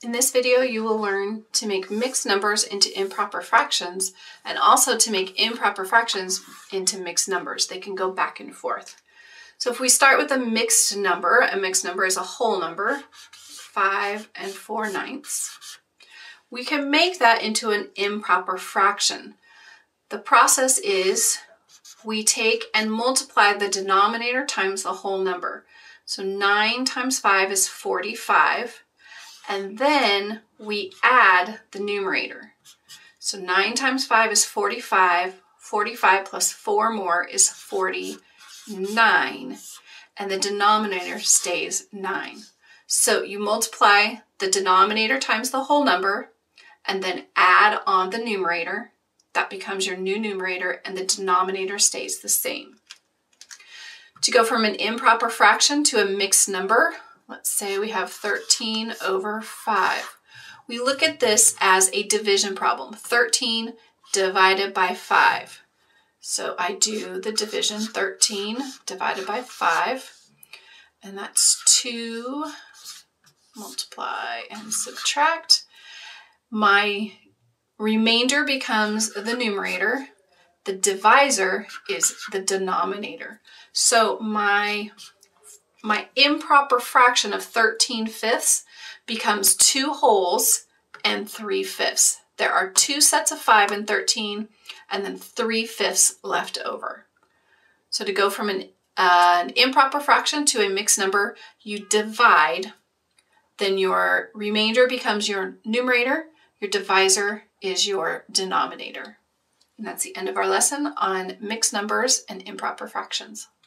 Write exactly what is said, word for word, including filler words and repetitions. In this video, you will learn to make mixed numbers into improper fractions and also to make improper fractions into mixed numbers. They can go back and forth. So if we start with a mixed number, a mixed number is a whole number, five and four ninths. We can make that into an improper fraction. The process is we take and multiply the denominator times the whole number. So nine times five is forty-five. And then we add the numerator. So nine times five is forty-five, forty-five plus four more is forty-nine, and the denominator stays nine. So you multiply the denominator times the whole number and then add on the numerator. That becomes your new numerator and the denominator stays the same. To go from an improper fraction to a mixed number, let's say we have thirteen over five. We look at this as a division problem, thirteen divided by five. So I do the division, thirteen divided by five, and that's two, multiply and subtract. My remainder becomes the numerator. The divisor is the denominator. So my My improper fraction of thirteen fifths becomes two wholes and three fifths. There are two sets of five and thirteen, and then three fifths left over. So to go from an, uh, an improper fraction to a mixed number, you divide, then your remainder becomes your numerator, your divisor is your denominator. And that's the end of our lesson on mixed numbers and improper fractions.